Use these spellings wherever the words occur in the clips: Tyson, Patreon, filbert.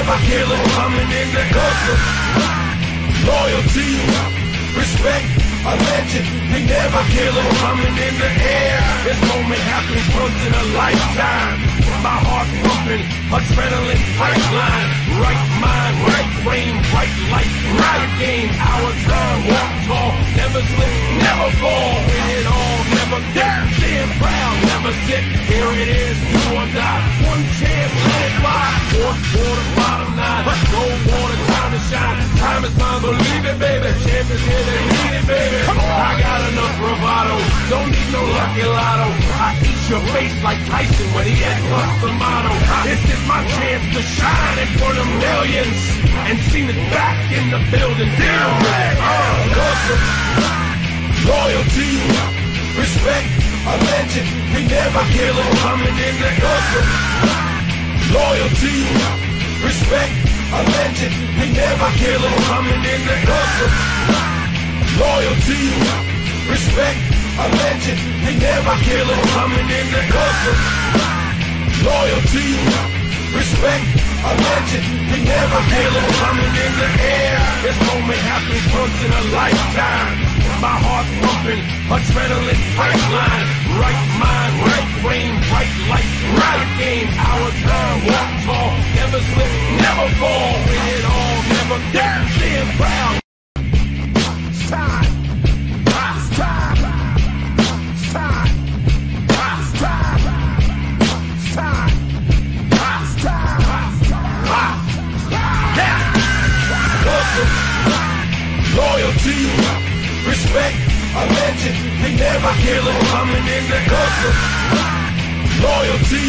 If I kill it, I'm an ignorant ghost. Loyalty, respect, a legend. They never kill it, I'm an in the air. This moment happens once in a lifetime. My heart pumping, adrenaline pipeline. Right mind, right brain, right life, right game. Our time, walk tall, never slip, never fall. Win it all, never dare. Stand proud, never sit. Here it is, do or die. One chance, let it fly. Fourth quarter, bottom line. No water, time to shine. Time is mine, believe it, baby. Champions here, they need it, baby. I got enough bravado, don't need no lucky lotto. I eat your face like Tyson when he had lost the motto. This is my chance to shine in front of millions and seen it back in the building. Damn right, gossip, loyalty, respect, a legend. They never kill it, coming in the gossip. Loyalty, respect, a legend. They never kill it, coming in the gossip. Loyalty, respect, a legend. They never kill it, coming in the gossip. Loyalty, respect, a legend. They never kill it, coming in the air. This moment happens once in a lifetime. My heart pumping, adrenaline pipeline. Right mind, right brain, right life, right game. Our time, walk tall, never slip, never fall. Win it all, never dare. Stand proud. Loyalty, respect, a legend. They never kill it, coming in the gossip. Loyalty,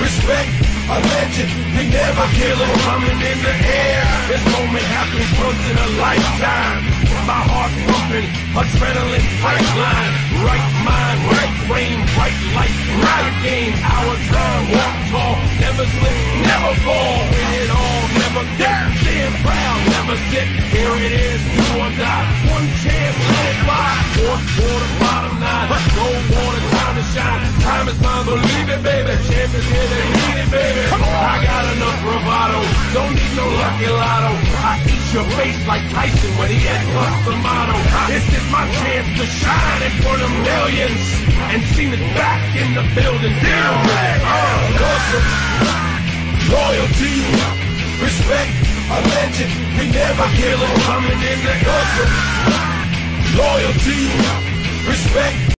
respect, a legend. They never kill it, coming in the air. This moment happens once in a lifetime. My heart pumping, adrenaline pipeline. Right mind, right brain, right life, right game. Our time, walk tall, never slip, never fall. Win it all, never dare. Stand proud, never sit. Here it is, do or die. One chance, let it fly. Fourth quarter, bottom line. No water, time to shine. Time is mine, believe it, baby. Champions here, they need it, baby. I got enough bravado, don't need no lucky lotto. I eat your face like Tyson when he had lost the motto. This is my chance to shine in front of millions and seen it back in the building. Damn right, gossip, loyalty, respect, a legend. They never kill it, coming in the gossip. Loyalty, respect.